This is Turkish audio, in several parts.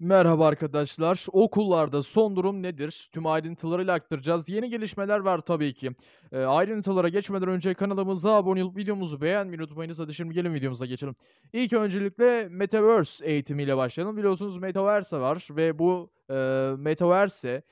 Merhaba arkadaşlar. Okullarda son durum nedir? Tüm ayrıntılarıyla aktaracağız. Yeni gelişmeler var tabii ki. Ayrıntılara geçmeden önce kanalımıza abone olup videomuzu beğenmeyi unutmayınız. Hadi şimdi gelin videomuza geçelim. İlk öncelikle Metaverse eğitimiyle başlayalım. Biliyorsunuz Metaverse var ve bu Metaverse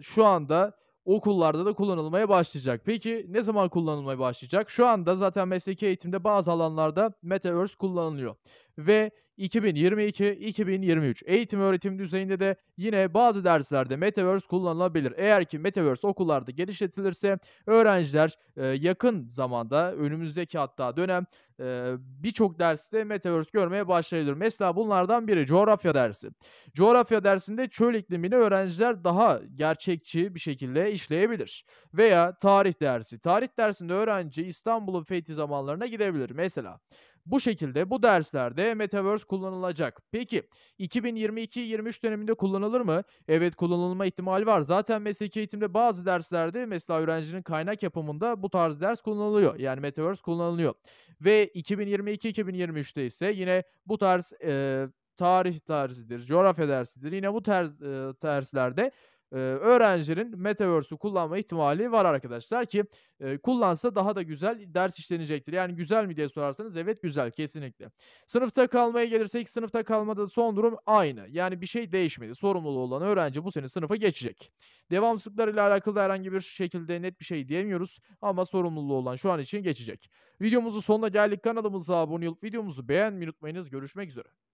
şu anda okullarda da kullanılmaya başlayacak. Peki ne zaman kullanılmaya başlayacak? Şu anda zaten mesleki eğitimde bazı alanlarda Metaverse kullanılıyor. Ve 2022-2023 eğitim öğretim düzeyinde de yine bazı derslerde Metaverse kullanılabilir. Eğer ki Metaverse okullarda genişletilirse öğrenciler yakın zamanda, önümüzdeki hatta dönem birçok derste Metaverse görmeye başlayabilir. Mesela bunlardan biri coğrafya dersi. Coğrafya dersinde çöl iklimini öğrenciler daha gerçekçi bir şekilde işleyebilir. Veya tarih dersi. Tarih dersinde öğrenci İstanbul'un fethi zamanlarına gidebilir mesela. Bu şekilde bu derslerde Metaverse kullanılacak. Peki 2022-23 döneminde kullanılır mı? Evet, kullanılma ihtimali var. Zaten mesleki eğitimde bazı derslerde mesela öğrencinin kaynak yapımında bu tarz ders kullanılıyor. Yani Metaverse kullanılıyor. Ve 2022-2023'te ise yine bu tarz tarih dersidir, coğrafya dersidir. Yine bu tarz derslerde öğrencilerin Metaverse'ü kullanma ihtimali var arkadaşlar ki kullansa daha da güzel ders işlenecektir. Yani güzel mi diye sorarsanız evet, güzel kesinlikle. Sınıfta kalmaya gelirsek sınıfta kalmada son durum aynı. Yani bir şey değişmedi. Sorumluluğu olan öğrenci bu sene sınıfa geçecek. Devamsızlıklarıyla alakalı herhangi bir şekilde net bir şey diyemiyoruz ama sorumluluğu olan şu an için geçecek. Videomuzun sonuna geldik. Kanalımıza abone olup videomuzu beğenmeyi unutmayınız. Görüşmek üzere.